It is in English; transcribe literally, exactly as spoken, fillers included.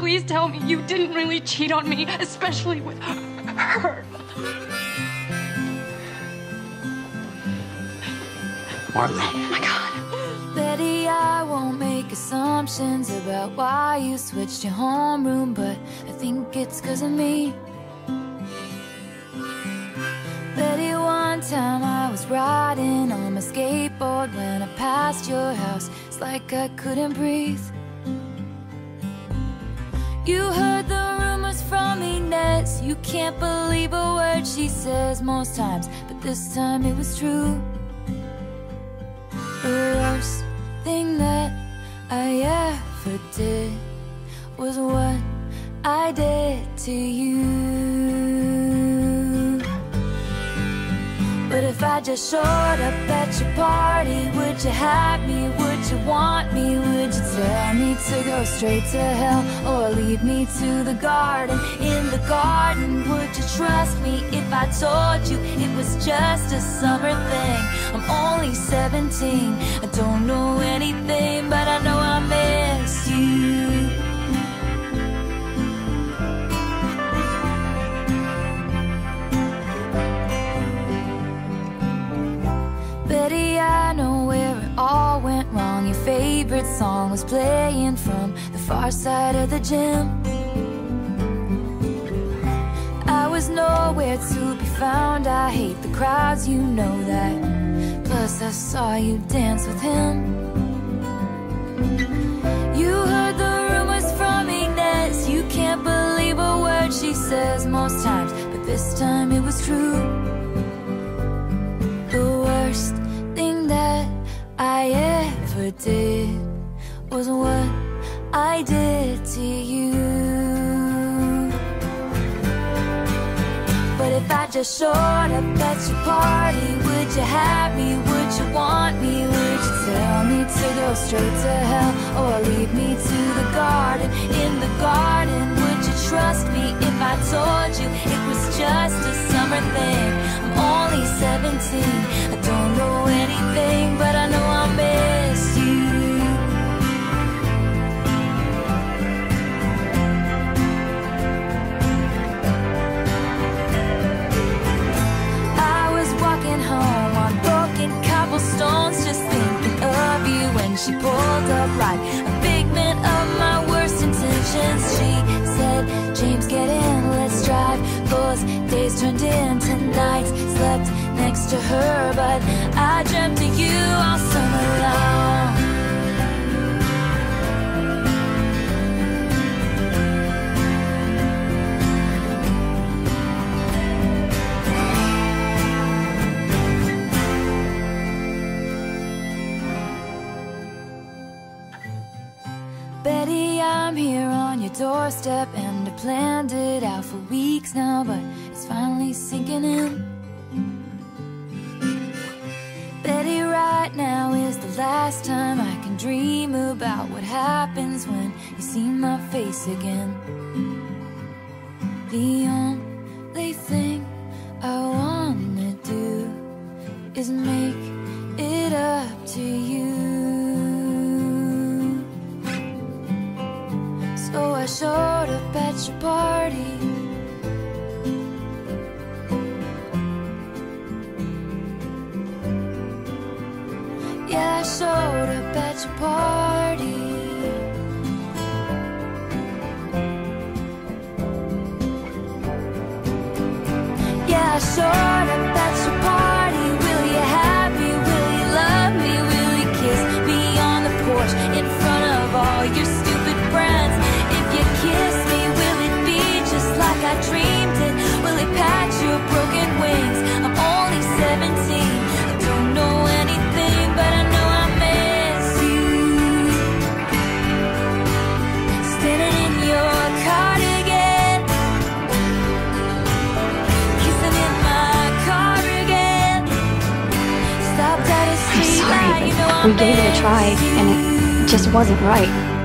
Please tell me you didn't really cheat on me, especially with her. Marley. Oh my God. Betty, I won't make assumptions about why you switched your homeroom, but I think it's because of me. Betty, one time I was riding on my skateboard when I passed your house. It's like I couldn't breathe. You heard the rumors from Inez. You can't believe a word she says most times, but this time it was true. The worst thing that I ever did was what I did to you. But if I just showed up at your party, would you have me? Would you want me? Would you tell me to go straight to hell, or lead me to the garden? In the garden, would you trust me if I told you it was just a summer thing? I'm only seventeen, I don't know anything, but I know I miss you. Betty, I know where it all went wrong. Your favorite song was playing from the far side of the gym. I was nowhere to be found. I hate the crowds, you know that. Plus, I saw you dance with him. You heard the rumors from Inez. You can't believe a word she says most times, but this time it was true. I ever did was what I did to you. But if I just showed up at your party, would you have me? Would you want me? Would you tell me to go straight to hell, or lead me to the garden? In the garden, would you trust me if I told you it was just a summer thing? I'm only seventeen, I don't know anything, but I know I miss you. I was walking home on broken cobblestones, just thinking of you when she pulled up right. A figment of my worst intentions. She said, James, get in, let's drive. Those days turned into nights. Slept next to her, but I dreamt of you all summer long. Betty, I'm here on your doorstep, and I planned it out for weeks now, but it's finally sinking in. Betty, right now is the last time I can dream about what happens when you see my face again. The only thing I wanna do is make it up to you. So I showed up at your party. Yeah, I showed up at your party. Yeah, I showed up at your party. Will you have me? Will you love me? Will you kiss me on the porch in front of all your stupid friends? Kiss me, will it be just like I dreamed it? Will it patch your broken wings? I'm only seventeen, I don't know anything, but I know I miss you. Standing in your cardigan, kissing in my car again. Stopped at a street light, you know I miss you. I'm sorry, but we gave it a try and it just wasn't right.